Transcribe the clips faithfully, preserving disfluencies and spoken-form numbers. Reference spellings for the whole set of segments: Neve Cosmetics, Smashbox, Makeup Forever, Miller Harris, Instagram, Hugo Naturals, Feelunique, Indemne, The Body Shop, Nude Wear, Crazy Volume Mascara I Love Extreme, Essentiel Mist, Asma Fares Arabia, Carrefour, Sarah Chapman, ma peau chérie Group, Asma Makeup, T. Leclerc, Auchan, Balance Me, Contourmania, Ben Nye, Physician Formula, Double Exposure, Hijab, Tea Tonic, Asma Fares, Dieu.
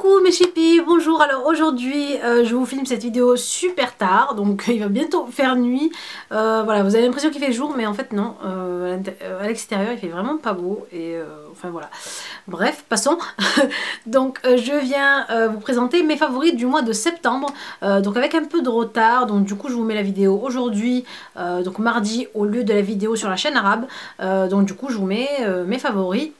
Coucou mes chippies, bonjour. Alors aujourd'hui euh, je vous filme cette vidéo super tard, donc il va bientôt faire nuit. Euh, voilà, vous avez l'impression qu'il fait jour mais en fait non, euh, à l'extérieur il fait vraiment pas beau et euh, enfin voilà. Bref, passons. Donc euh, je viens euh, vous présenter mes favoris du mois de septembre, euh, donc avec un peu de retard, donc du coup je vous mets la vidéo aujourd'hui, euh, donc mardi au lieu de la vidéo sur la chaîne arabe, euh, donc du coup je vous mets euh, mes favoris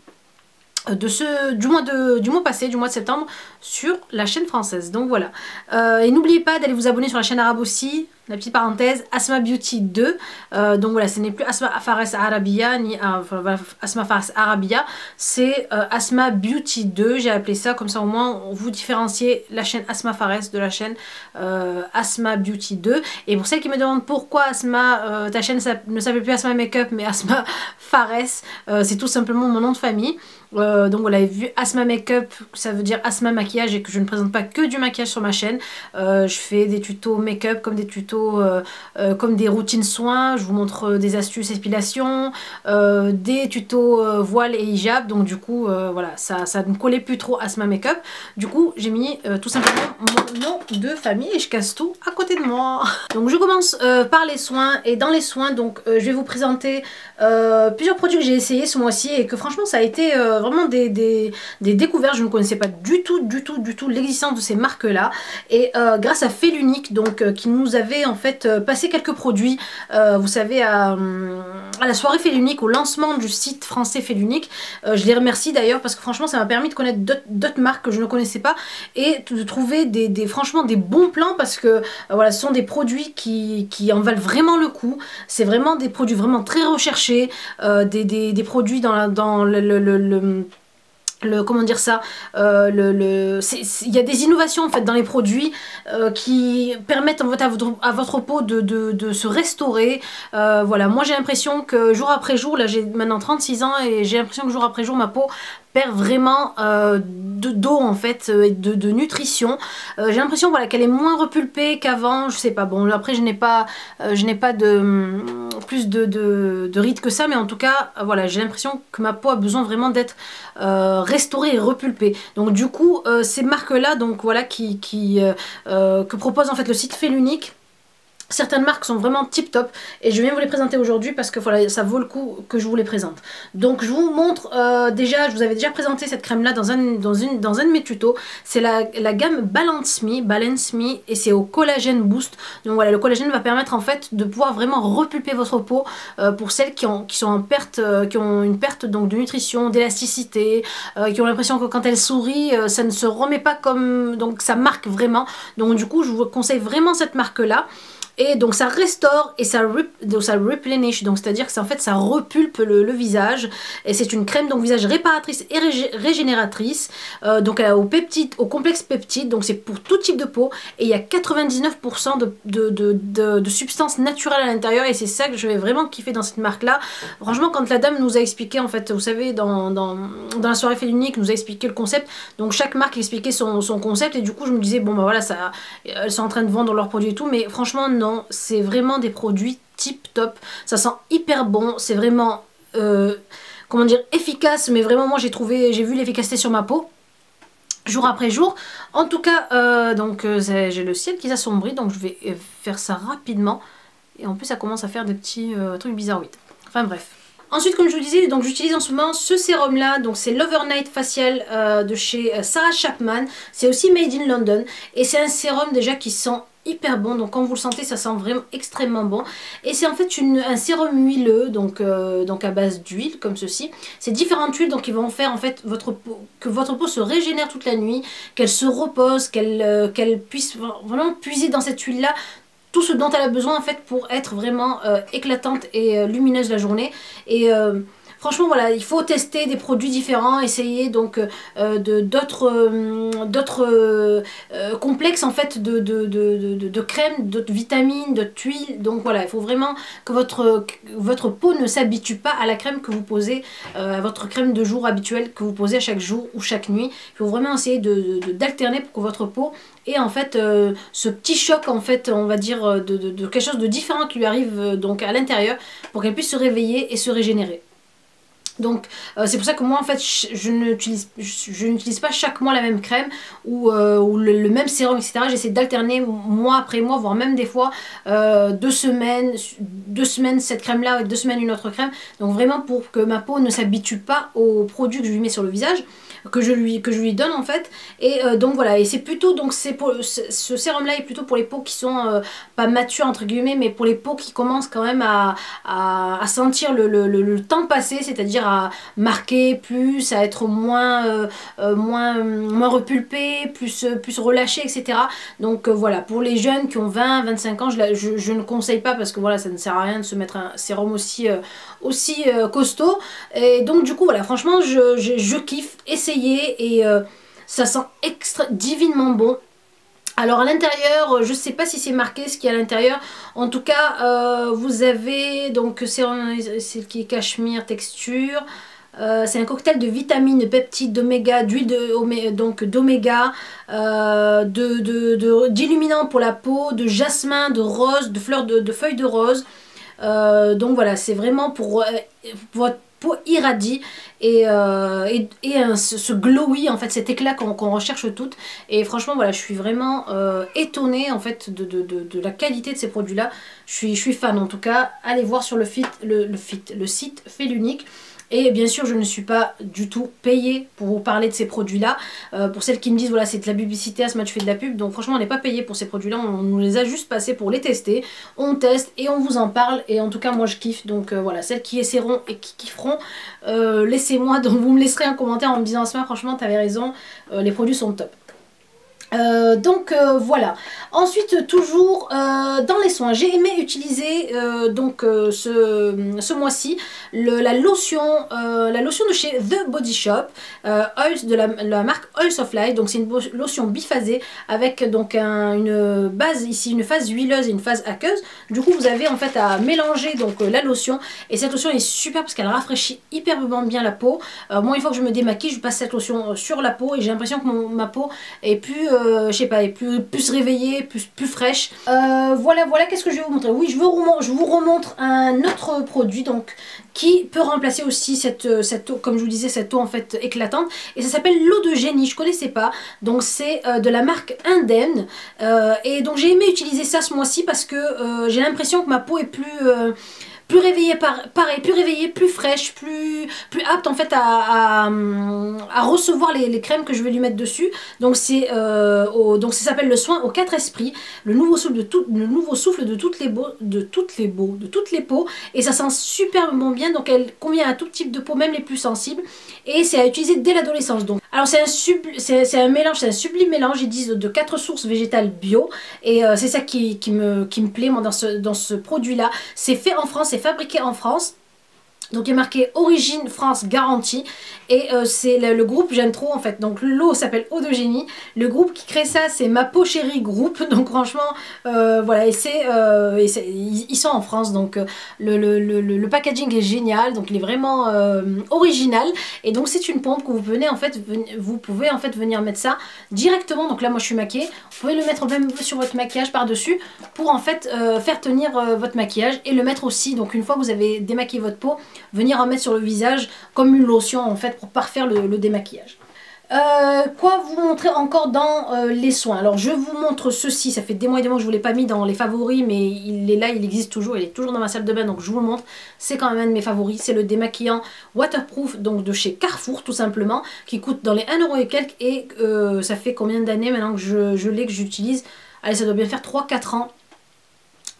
de ce du mois de du mois passé du mois de septembre sur la chaîne française, donc voilà. Euh, et n'oubliez pas d'aller vous abonner sur la chaîne arabe aussi, la petite parenthèse, Asma Beauty deux, euh, donc voilà, ce n'est plus Asma Fares Arabia ni euh, Asma Fares Arabia, c'est euh, Asma Beauty deux, j'ai appelé ça comme ça au moins vous différenciez la chaîne Asma Fares de la chaîne euh, Asma Beauty deux. Et pour celles qui me demandent pourquoi Asma, euh, ta chaîne ne s'appelle plus Asma Makeup mais Asma Fares, euh, c'est tout simplement mon nom de famille. Euh, donc vous l'avez vu, Asma Makeup ça veut dire Asma Maquillage et que je ne présente pas que du maquillage sur ma chaîne, euh, je fais des tutos make-up comme des tutos euh, euh, comme des routines soins, je vous montre des astuces épilation, euh, des tutos euh, voile et hijab, donc du coup euh, voilà, ça, ça ne me collait plus trop Asma Makeup, du coup j'ai mis euh, tout simplement mon nom de famille et je casse tout à côté de moi. Donc je commence euh, par les soins, et dans les soins donc euh, je vais vous présenter euh, plusieurs produits que j'ai essayé ce mois-ci et que franchement ça a été euh, vraiment des, des, des découvertes. Je ne connaissais pas du tout du tout du tout l'existence de ces marques là, et euh, grâce à Feelunique donc euh, qui nous avait en fait euh, passé quelques produits, euh, vous savez à, à la soirée Feelunique, au lancement du site français Feelunique, euh, je les remercie d'ailleurs parce que franchement ça m'a permis de connaître d'autres marques que je ne connaissais pas et de trouver des, des franchement des bons plans parce que euh, voilà, ce sont des produits qui, qui en valent vraiment le coup, c'est vraiment des produits vraiment très recherchés, euh, des, des, des produits dans, la, dans le, le, le, le Le, comment dire ça, euh, le, le, il y a des innovations en fait dans les produits euh, qui permettent en fait, à, votre, à votre peau de, de, de se restaurer. Euh, voilà, moi j'ai l'impression que jour après jour, là j'ai maintenant trente-six ans et j'ai l'impression que jour après jour ma peau perd vraiment euh, d'eau en fait, euh, de, de nutrition. Euh, j'ai l'impression voilà, qu'elle est moins repulpée qu'avant, je sais pas, bon après je n'ai pas, euh, je n'ai pas de, plus de, de, de rides que ça, mais en tout cas euh, voilà, j'ai l'impression que ma peau a besoin vraiment d'être euh, restaurée et repulpée. Donc du coup euh, ces marques là donc voilà, qui, qui, euh, que propose en fait le site Feelunique, certaines marques sont vraiment tip top et je viens vous les présenter aujourd'hui parce que voilà, ça vaut le coup que je vous les présente. Donc je vous montre euh, déjà, je vous avais déjà présenté cette crème là dans un, dans une, dans un de mes tutos, c'est la, la gamme Balance Me, Balance Me et c'est au collagène boost. Donc voilà, le collagène va permettre en fait de pouvoir vraiment repulper votre peau, euh, pour celles qui, ont, qui sont en perte, euh, qui ont une perte donc de nutrition, d'élasticité, euh, qui ont l'impression que quand elles sourient euh, ça ne se remet pas comme, donc ça marque vraiment. Donc du coup je vous conseille vraiment cette marque là. Et donc ça restaure et ça, rep, donc ça replenish, donc c'est à dire que ça, en fait, ça repulpe le, le visage. Et c'est une crème donc visage réparatrice et rég, régénératrice, euh, donc elle a au, peptide, au complexe peptide, donc c'est pour tout type de peau. Et il y a quatre-vingt-dix-neuf pour cent de, de, de, de, de substances naturelles à l'intérieur et c'est ça que je vais vraiment kiffer dans cette marque là. Franchement quand la dame nous a expliqué en fait, vous savez dans, dans, dans la soirée Feelunique nous a expliqué le concept, donc chaque marque expliquait son, son concept et du coup je me disais bon bah voilà, ça, elles sont en train de vendre leurs produits et tout, mais franchement non, c'est vraiment des produits tip top, ça sent hyper bon, c'est vraiment euh, comment dire, efficace, mais vraiment moi j'ai trouvé, j'ai vu l'efficacité sur ma peau jour après jour. En tout cas euh, donc euh, j'ai le ciel qui s'assombrit donc je vais faire ça rapidement et en plus ça commence à faire des petits euh, trucs bizarres, oui. Enfin bref. Ensuite comme je vous disais, donc j'utilise en ce moment ce sérum là, donc c'est l'Overnight Facial euh, de chez Sarah Chapman, c'est aussi made in London et c'est un sérum déjà qui sent hyper bon, donc quand vous le sentez ça sent vraiment extrêmement bon et c'est en fait une, un sérum huileux donc, euh, donc à base d'huile comme ceci, c'est différentes huiles donc ils vont faire en fait votre peau, que votre peau se régénère toute la nuit, qu'elle se repose, qu'elle euh, qu'elle puisse vraiment puiser dans cette huile là tout ce dont elle a besoin en fait pour être vraiment euh, éclatante et euh, lumineuse la journée. Et euh, franchement voilà, il faut tester des produits différents, essayer donc euh, de d'autres euh, d'autres euh, complexes en fait de, de, de, de, de crèmes, d'autres vitamines, d'autres huiles. Donc voilà, il faut vraiment que votre, que votre peau ne s'habitue pas à la crème que vous posez, euh, à votre crème de jour habituelle que vous posez à chaque jour ou chaque nuit. Il faut vraiment essayer de, de, d'alterner pour que votre peau ait en fait euh, ce petit choc en fait, on va dire, de, de, de quelque chose de différent qui lui arrive euh, donc à l'intérieur pour qu'elle puisse se réveiller et se régénérer. Donc euh, c'est pour ça que moi en fait je n'utilise je, je n'utilise pas chaque mois la même crème ou, euh, ou le, le même sérum, etc. J'essaie d'alterner mois après mois, voire même des fois euh, deux semaines deux semaines cette crème là et deux semaines une autre crème, donc vraiment pour que ma peau ne s'habitue pas aux produits que je lui mets sur le visage, que je lui, que je lui donne en fait. Et euh, donc voilà, et c'est plutôt donc c'est pour ce sérum là est plutôt pour les peaux qui sont euh, pas matures entre guillemets, mais pour les peaux qui commencent quand même à, à, à sentir le, le, le, le temps passer, c'est à dire à marquer plus, à être moins euh, euh, moins, euh, moins repulpé, plus, euh, plus relâché, etc. Donc euh, voilà, pour les jeunes qui ont vingt à vingt-cinq ans, je, je, je ne conseille pas, parce que voilà, ça ne sert à rien de se mettre un sérum aussi, euh, aussi euh, costaud. Et donc du coup voilà, franchement je, je, je kiffe, essayez, et euh, ça sent extra divinement bon. Alors à l'intérieur, je sais pas si c'est marqué ce qu'il y a à l'intérieur, en tout cas euh, vous avez donc c'est qui est cachemire texture, euh, c'est un cocktail de vitamines, de peptides, d'oméga, d'huile de, donc d'oméga, euh, de, de, de, d'illuminant pour la peau, de jasmin, de rose, de fleurs, de, de feuilles de rose, euh, donc voilà, c'est vraiment pour, pour votre peau irradie, et, euh, et, et un, ce, ce glowy en fait, cet éclat qu'on qu'on recherche toutes. Et franchement voilà, je suis vraiment euh, étonnée en fait de, de, de, de la qualité de ces produits là. Je suis, je suis fan en tout cas, allez voir sur le, fit, le, le, fit, le site Feelunique. Et bien sûr je ne suis pas du tout payée pour vous parler de ces produits là, euh, pour celles qui me disent voilà c'est de la publicité, Asma tu fais de la pub, donc franchement on n'est pas payé pour ces produits là, on, on nous les a juste passés pour les tester, on teste et on vous en parle, et en tout cas moi je kiffe. Donc euh, voilà, celles qui essaieront et qui kifferont, euh, laissez-moi, donc vous me laisserez un commentaire en me disant Asma franchement t'avais raison, euh, les produits sont top. Euh, donc euh, voilà, ensuite toujours euh, dans les soins, j'ai aimé utiliser euh, donc euh, ce, ce mois-ci la lotion euh, la lotion de chez The Body Shop, euh, Oils de la, la marque Oils of Life. Donc c'est une lotion biphasée avec donc un, une base ici, une phase huileuse et une phase aqueuse. Du coup vous avez en fait à mélanger donc euh, la lotion, et cette lotion est super parce qu'elle rafraîchit hyperment bien la peau. Euh, moi une fois que je me démaquille, je passe cette lotion sur la peau et j'ai l'impression que mon, ma peau est plus euh, Euh, je sais pas, et plus, plus réveillée, plus, plus fraîche. Euh, voilà, voilà, qu'est-ce que je vais vous montrer. Oui, je vous, remontre, je vous remontre un autre produit donc qui peut remplacer aussi cette, cette eau, comme je vous disais, cette eau en fait éclatante. Et ça s'appelle l'eau de génie, je connaissais pas. Donc c'est euh, de la marque Indemne. Euh, et donc j'ai aimé utiliser ça ce mois-ci parce que euh, j'ai l'impression que ma peau est plus... Euh, plus réveillée, pareil, plus réveillée, plus fraîche, plus, plus apte en fait à, à, à recevoir les, les crèmes que je vais lui mettre dessus. Donc c'est euh, donc ça s'appelle le soin aux quatre esprits, le nouveau souffle de tout, le nouveau souffle de toutes les beaux, de toutes les beaux, de toutes les peaux, et ça sent superbement bien. Donc elle convient à tout type de peau, même les plus sensibles, et c'est à utiliser dès l'adolescence. Donc alors c'est un sub, c'est un mélange, c'est un sublime mélange, ils disent de quatre sources végétales bio, et euh, c'est ça qui, qui me qui me plaît moi dans ce dans ce produit là. C'est fait en France, c'est fabriqué en France, donc il est marqué origine France garantie, et euh, c'est le, le groupe, j'aime trop en fait. Donc l'eau s'appelle Eau de génie, le groupe qui crée ça c'est Ma Peau Chérie Group, donc franchement euh, voilà, et c'est euh, ils, ils sont en France, donc euh, le, le, le, le packaging est génial, donc il est vraiment euh, original. Et donc c'est une pompe que vous venez en fait, vous pouvez en fait venir mettre ça directement, donc là moi je suis maquillée, vous pouvez le mettre même sur votre maquillage par dessus pour en fait euh, faire tenir euh, votre maquillage, et le mettre aussi donc une fois que vous avez démaquillé votre peau, venir en mettre sur le visage comme une lotion en fait pour parfaire le, le démaquillage. Euh, quoi vous montrer encore dans euh, les soins. Alors je vous montre ceci, ça fait des mois et des mois que je ne vous l'ai pas mis dans les favoris, mais il est là, il existe toujours, il est toujours dans ma salle de bain, donc je vous le montre, c'est quand même un de mes favoris. C'est le démaquillant waterproof donc de chez Carrefour tout simplement, qui coûte dans les un euro et quelques, et euh, ça fait combien d'années maintenant que je, je l'ai, que j'utilise, allez ça doit bien faire trois quatre ans.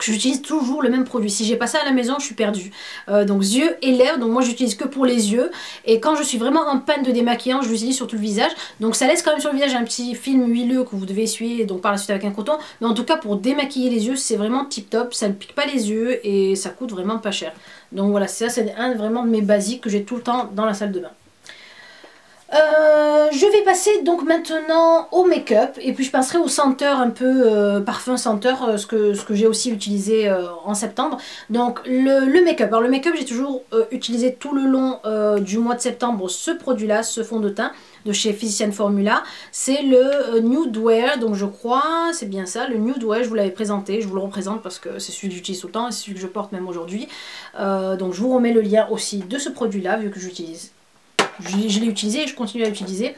J'utilise toujours le même produit. Si j'ai pas ça à la maison, je suis perdue. Euh, donc yeux et lèvres. Donc moi, j'utilise que pour les yeux. Et quand je suis vraiment en panne de démaquillant, je l'utilise sur tout le visage. Donc ça laisse quand même sur le visage un petit film huileux que vous devez essuyer. Donc par la suite avec un coton. Mais en tout cas, pour démaquiller les yeux, c'est vraiment tip top. Ça ne pique pas les yeux et ça coûte vraiment pas cher. Donc voilà, ça c'est un vraiment de mes basiques que j'ai tout le temps dans la salle de bain. Euh, je vais passer donc maintenant au make-up et puis je passerai aux senteurs un peu euh, parfum senteur, euh, ce que, ce que j'ai aussi utilisé euh, en septembre. Donc le, le make-up, alors le make-up j'ai toujours euh, utilisé tout le long euh, du mois de septembre ce produit là, ce fond de teint de chez Physician Formula, c'est le euh, Nude Wear, donc je crois c'est bien ça, le Nude Wear, je vous l'avais présenté, je vous le représente parce que c'est celui que j'utilise tout le temps et c'est celui que je porte même aujourd'hui, euh, donc je vous remets le lien aussi de ce produit là vu que j'utilise. Je, je l'ai utilisé et je continue à l'utiliser.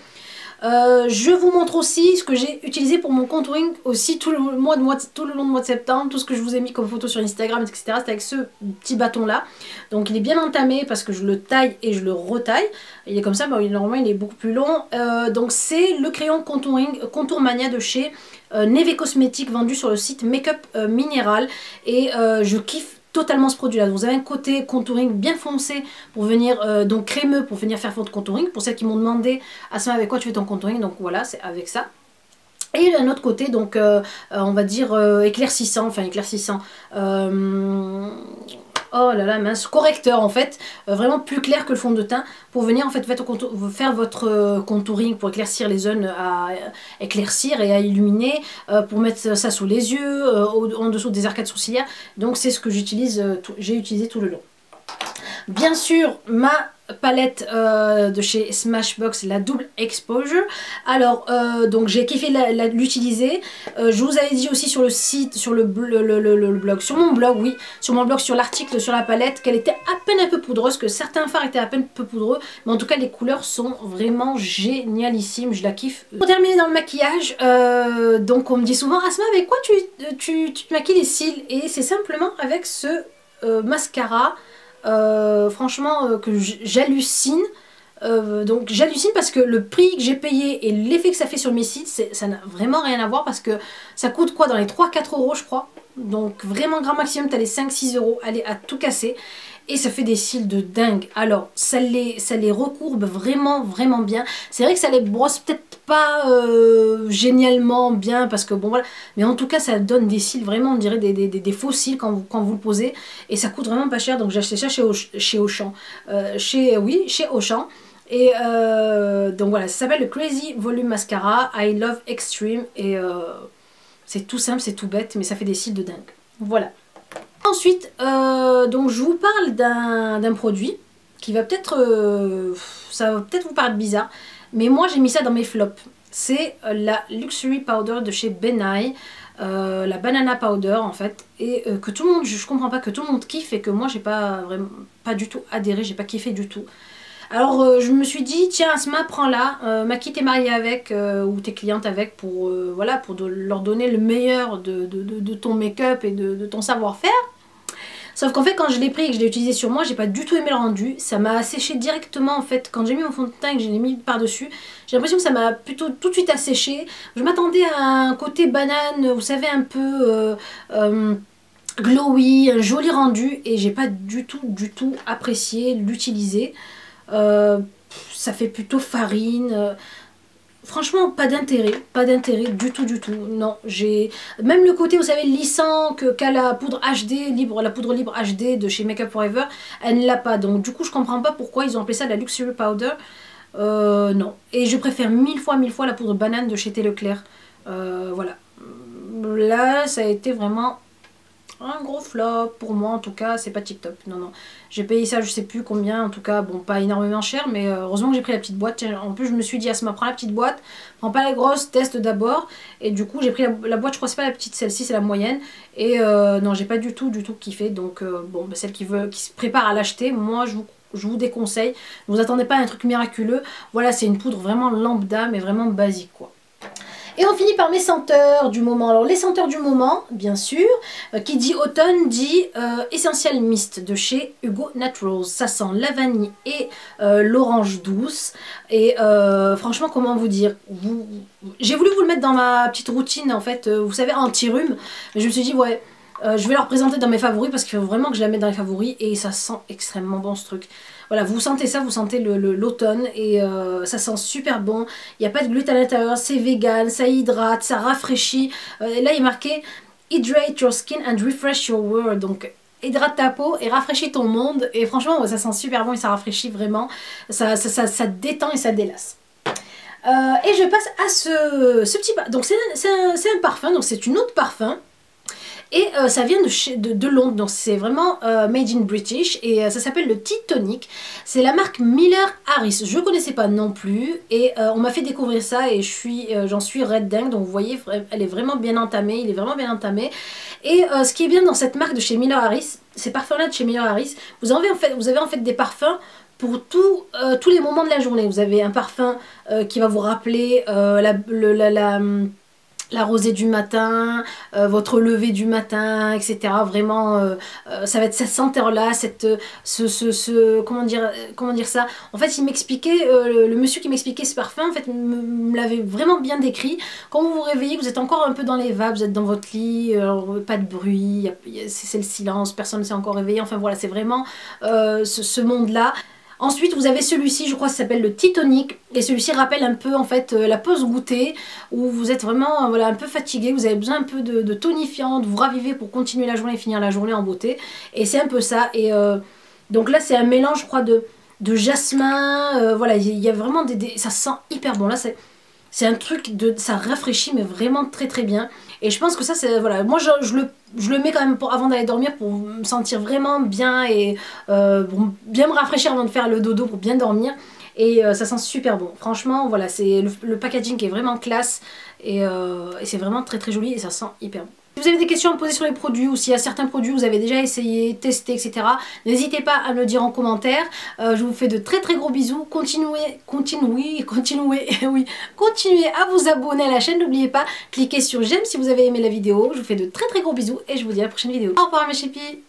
Euh, je vous montre aussi ce que j'ai utilisé pour mon contouring aussi tout le, mois de mois de, tout le long du mois de septembre. Tout ce que je vous ai mis comme photo sur Instagram, et cetera. C'est avec ce petit bâton là. Donc il est bien entamé parce que je le taille et je le retaille. Il est comme ça, bah, normalement il est beaucoup plus long. Euh, donc c'est le crayon contouring, Contour Mania de chez euh, Neve Cosmetics, vendu sur le site Makeup euh, Minéral. Et euh, je kiffe totalement ce produit là. Vous avez un côté contouring bien foncé pour venir euh, donc crémeux pour venir faire votre contouring. Pour celles qui m'ont demandé à ce moment avec quoi tu fais ton contouring, donc voilà c'est avec ça. Et d'un autre côté donc euh, on va dire euh, éclaircissant, enfin éclaircissant. Euh... Oh là là, mince, correcteur en fait, euh, vraiment plus clair que le fond de teint pour venir en fait faire votre euh, contouring, pour éclaircir les zones à euh, éclaircir et à illuminer, euh, pour mettre ça sous les yeux, euh, en dessous des arcades sourcilières. Donc c'est ce que j'utilise, euh, j'ai utilisé tout le long. Bien sûr, ma palette euh, de chez Smashbox, la Double Exposure. Alors euh, donc j'ai kiffé l'utiliser. Euh, je vous avais dit aussi sur le site, sur le, le, le, le, le blog, sur mon blog, oui, sur mon blog, sur l'article, sur la palette, qu'elle était à peine un peu poudreuse, que certains fards étaient à peine peu poudreux, mais en tout cas les couleurs sont vraiment génialissimes, je la kiffe. Pour terminer dans le maquillage, euh, donc on me dit souvent, Asma, avec quoi tu, tu, tu te maquilles les cils? Et c'est simplement avec ce euh, mascara. Euh, franchement euh, que j'hallucine, euh, donc j'hallucine parce que le prix que j'ai payé et l'effet que ça fait sur mes cils, ça n'a vraiment rien à voir parce que ça coûte quoi dans les trois quatre euros je crois, donc vraiment grand maximum t'as les cinq six euros, allez à tout casser, et ça fait des cils de dingue. Alors ça les, ça les recourbe vraiment vraiment bien, c'est vrai que ça les brosse peut-être pas euh, génialement bien parce que bon voilà, mais en tout cas ça donne des cils vraiment, on dirait des, des, des, des faux cils quand vous, quand vous le posez, et ça coûte vraiment pas cher, donc j'ai acheté ça chez, chez Auchan, euh, chez, oui chez Auchan. Et euh, donc voilà, ça s'appelle le Crazy Volume Mascara I Love Extreme, et euh, c'est tout simple, c'est tout bête, mais ça fait des cils de dingue, voilà. Ensuite, euh, donc je vous parle d'un produit qui va peut-être, euh, ça va peut-être vous paraître bizarre, mais moi j'ai mis ça dans mes flops. C'est la Luxury Powder de chez Ben Nye, euh, la Banana Powder en fait, et euh, que tout le monde, je comprends pas, que tout le monde kiffe et que moi j'ai pas vraiment, pas du tout adhéré, j'ai pas kiffé du tout. Alors euh, je me suis dit tiens Asma, prends-la, euh, maquille tes mariés avec euh, ou tes clientes avec pour, euh, voilà, pour de leur donner le meilleur de, de, de, de ton make-up et de, de ton savoir-faire. Sauf qu'en fait quand je l'ai pris et que je l'ai utilisé sur moi, j'ai pas du tout aimé le rendu, ça m'a séché directement en fait. Quand j'ai mis mon fond de teint et que je l'ai mis par dessus, j'ai l'impression que ça m'a plutôt tout de suite asséché. Je m'attendais à un côté banane, vous savez, un peu euh, euh, glowy, un joli rendu, et j'ai pas du tout du tout apprécié l'utiliser. Euh, ça fait plutôt farine, euh, franchement pas d'intérêt, pas d'intérêt du tout du tout, non, j'ai, même le côté vous savez lissant que qu'a la poudre H D, libre, la poudre libre H D de chez Makeup Forever, elle ne l'a pas, donc du coup je comprends pas pourquoi ils ont appelé ça la Luxury Powder, euh, non, et je préfère mille fois mille fois la poudre banane de chez T. Leclerc, euh, voilà, là ça a été vraiment un gros flop pour moi en tout cas, c'est pas tip top, non non, j'ai payé ça je sais plus combien, en tout cas bon pas énormément cher, mais heureusement que j'ai pris la petite boîte. En plus je me suis dit Asma, prends la petite boîte, prends pas la grosse, teste d'abord, et du coup j'ai pris la, la boîte, je crois c'est pas la petite, celle-ci c'est la moyenne, et euh, non j'ai pas du tout du tout kiffé, donc euh, bon bah, celle qui veut, qui se prépare à l'acheter, moi je vous, je vous déconseille, ne vous attendez pas à un truc miraculeux, voilà c'est une poudre vraiment lambda mais vraiment basique quoi. Et on finit par mes senteurs du moment. Alors les senteurs du moment, bien sûr, euh, qui dit automne dit euh, Essentiel Mist de chez Hugo Naturals. Ça sent la vanille et euh, l'orange douce. Et euh, franchement, comment vous dire, vous... j'ai voulu vous le mettre dans ma petite routine en fait, euh, vous savez, anti-rhume. Mais je me suis dit, ouais, euh, je vais leur présenter dans mes favoris parce qu'il faut vraiment que je la mette dans les favoris. Et ça sent extrêmement bon ce truc. Voilà, vous sentez ça, vous sentez l'automne et euh, ça sent super bon. Il n'y a pas de gluten à l'intérieur, c'est vegan, ça hydrate, ça rafraîchit. Euh, et là, il est marqué « Hydrate your skin and refresh your world ». Donc, hydrate ta peau et rafraîchis ton monde. Et franchement, ouais, ça sent super bon et ça rafraîchit vraiment. Ça, ça, ça, ça détend et ça délasse. Euh, et je passe à ce, ce petit parfum. Donc c'est un, un, un parfum, donc c'est une eau de parfum. Et euh, ça vient de, chez, de, de Londres, donc c'est vraiment euh, made in British. Et euh, ça s'appelle le Tea Tonic. C'est la marque Miller Harris. Je ne connaissais pas non plus. Et euh, on m'a fait découvrir ça et j'en suis, euh, suis red dingue. Donc vous voyez, elle est vraiment bien entamée. Il est vraiment bien entamé. Et euh, ce qui est bien dans cette marque de chez Miller Harris, ces parfums-là de chez Miller Harris, vous avez en fait, vous avez en fait des parfums pour tout, euh, tous les moments de la journée. Vous avez un parfum euh, qui va vous rappeler euh, la... Le, la, la la rosée du matin, euh, votre lever du matin, et cetera. Vraiment, euh, euh, ça va être cette senteur-là, cette, ce, ce, ce, comment dire, comment dire ça. En fait, il m'expliquait, euh, le, le monsieur qui m'expliquait ce parfum, en fait, me, me l'avait vraiment bien décrit. Quand vous vous réveillez, vous êtes encore un peu dans les vapes, vous êtes dans votre lit, euh, pas de bruit, c'est le silence, personne ne s'est encore réveillé. Enfin voilà, c'est vraiment euh, ce, ce monde-là. Ensuite vous avez celui-ci, je crois que ça s'appelle le Tea Tonic, et celui-ci rappelle un peu en fait la pause goûter où vous êtes vraiment voilà, un peu fatigué, vous avez besoin un peu de, de tonifiant, de vous raviver pour continuer la journée et finir la journée en beauté. Et c'est un peu ça. Et euh, donc là c'est un mélange je crois de, de jasmin, euh, voilà il y, y a vraiment des, des... ça sent hyper bon là c'est... C'est un truc, de, ça rafraîchit mais vraiment très très bien. Et je pense que ça c'est, voilà, moi je, je, le, je le mets quand même pour, avant d'aller dormir pour me sentir vraiment bien et euh, pour bien me rafraîchir avant de faire le dodo pour bien dormir. Et euh, ça sent super bon. Franchement voilà, c'est le, le packaging qui est vraiment classe et, euh, et c'est vraiment très très joli et ça sent hyper bon. Si vous avez des questions à me poser sur les produits ou s'il y a certains produits que vous avez déjà essayé, testé, et cetera, n'hésitez pas à me le dire en commentaire. Euh, je vous fais de très très gros bisous. Continuez, continuez, continuez, oui, continuez à vous abonner à la chaîne. N'oubliez pas, cliquez sur j'aime si vous avez aimé la vidéo. Je vous fais de très très gros bisous et je vous dis à la prochaine vidéo. Au revoir mes chépis.